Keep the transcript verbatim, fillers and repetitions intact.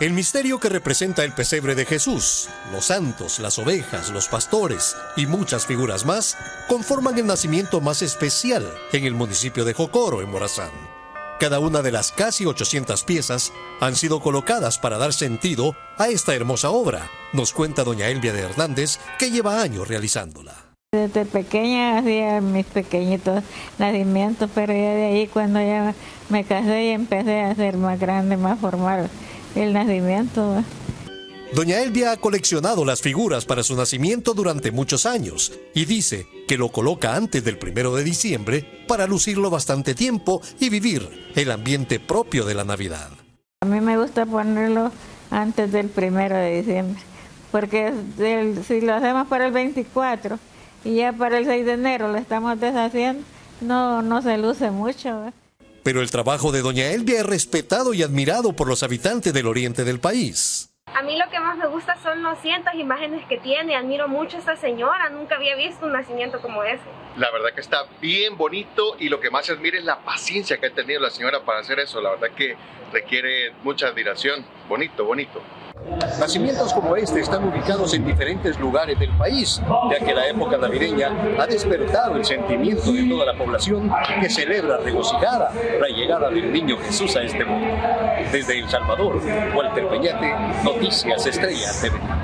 El misterio que representa el pesebre de Jesús, los santos, las ovejas, los pastores y muchas figuras más conforman el nacimiento más especial en el municipio de Jocoro, en Morazán. Cada una de las casi ochocientas piezas han sido colocadas para dar sentido a esta hermosa obra, nos cuenta doña Elvia de Hernández, que lleva años realizándola. Desde pequeña hacía mis pequeñitos nacimientos, pero ya de ahí cuando ya me casé y empecé a hacer más grande, más formal el nacimiento. Doña Elvia ha coleccionado las figuras para su nacimiento durante muchos años y dice que lo coloca antes del primero de diciembre para lucirlo bastante tiempo y vivir el ambiente propio de la Navidad. A mí me gusta ponerlo antes del primero de diciembre, porque el, si lo hacemos para el veinticuatro... y ya para el seis de enero lo estamos deshaciendo, no, no se luce mucho. Pero el trabajo de doña Elvia es respetado y admirado por los habitantes del oriente del país. A mí lo que más me gusta son los cientos de imágenes que tiene, admiro mucho a esta señora, nunca había visto un nacimiento como ese. La verdad que está bien bonito y lo que más admiro es la paciencia que ha tenido la señora para hacer eso, la verdad que requiere mucha admiración, bonito, bonito. Nacimientos como este están ubicados en diferentes lugares del país, ya que la época navideña ha despertado el sentimiento de toda la población que celebra regocijada la llegada del niño Jesús a este mundo. Desde El Salvador, Walter Peñate, Noticias Estrella T V.